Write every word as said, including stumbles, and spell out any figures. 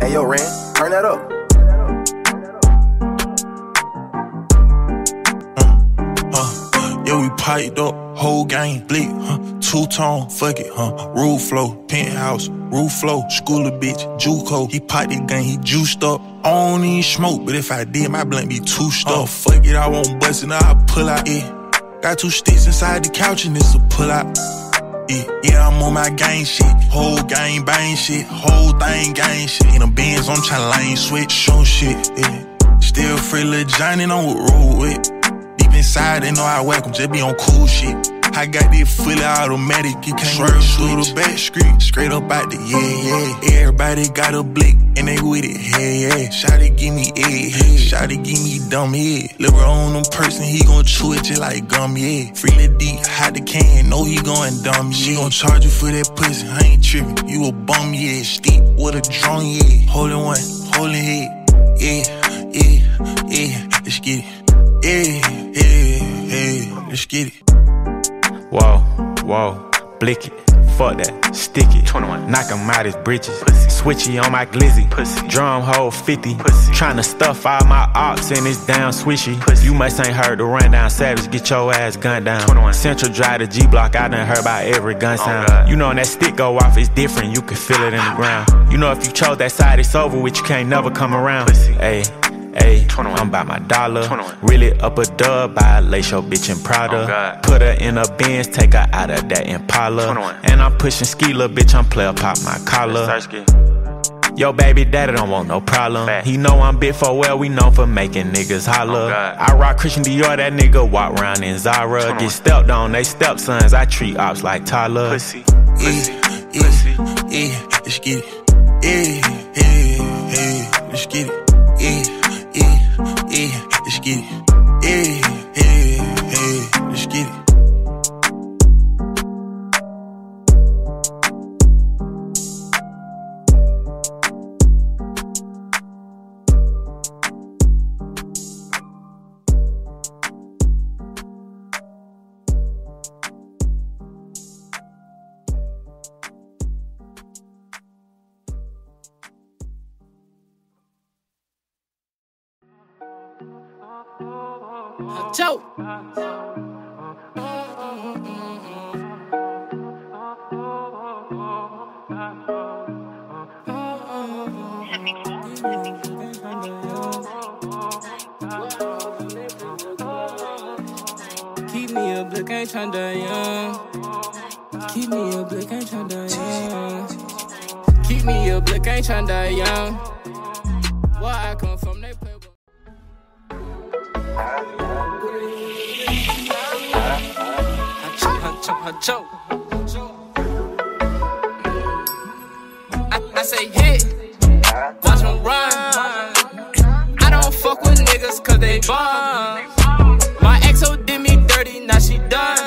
Hey yo, Ren, turn that up. Mm, huh, yeah, we piped up, whole gang bleak, huh? Two tone, fuck it, huh? Roof flow, penthouse, roof flow, school a bitch, Juco. He piped the gang, he juiced up. I don't even smoke, but if I did, my blunt be too stuffed. Uh, fuck it, I won't bust it, now I pull out it. Got two sticks inside the couch and it's a pull out. Yeah, I'm on my gang shit, whole gang bang shit, whole thing gang shit. In the Benz, I'm tryna lane switch, show shit, yeah. Still free, Lil' John, and I'm with roll with. Deep inside, they know I whack 'em, just be on cool shit. I got this fully automatic, you can't swerve through the back street, straight up out the yeah, yeah. Everybody got a blick, and they with it, hey, yeah. Shawty give me head, hey. Shawty give me dumb head. Liver on them person, he gon' chew it just like gum, yeah. Free the deep, hide the can, know he going dumb, yeah. She gon' charge you for that pussy, I ain't trippin', you a bum, yeah. Steep with a drone, yeah. Holdin' one, holdin' head, yeah, yeah, yeah. Let's get it, yeah, yeah, yeah. Let's get it. Whoa, whoa, blick it, fuck that, stick it, twenty-one. Knock him out his britches, pussy. Switchy on my glizzy, pussy. Drum hole fifty, pussy. Tryna stuff all my ops and it's down swishy, pussy. You must ain't heard the rundown, Savage, get your ass gunned down, twenty-one. Central Drive to G-Block, I done heard about every gun sound, oh, you know when that stick go off, it's different, you can feel it in the ground. You know if you chose that side, it's over with, you can't never come around, ayy. Ay, I'm by my dollar, twenty-one. Really up a dub, buy a lace your bitch in Prada, oh. Put her in a Benz, take her out of that Impala, twenty-one. And I'm pushing Skeeler, bitch, I'm player pop my collar. Yo baby daddy don't want no problem, Fat. He know I'm big for well, we known for making niggas holler, oh. I rock Christian Dior, that nigga walk round in Zara, twenty-one. Get stepped on, they stepsons, I treat ops like Tyler. Pussy, pussy, yeah, pussy, yeah, let's get it, yeah, yeah, yeah, let's get it. Yeah, let's get it. Yeah, yeah, yeah, let's get it. Joe. Keep me up, look, I ain't tryna die young. Keep me up, look, I ain't tryna die young. Keep me up, look, I ain't tryna die young. Where I come from, they play. Huncho, I, I say hit, yeah, watch them run. I don't fuck with niggas cause they bums. My ex-o did me dirty, now she done.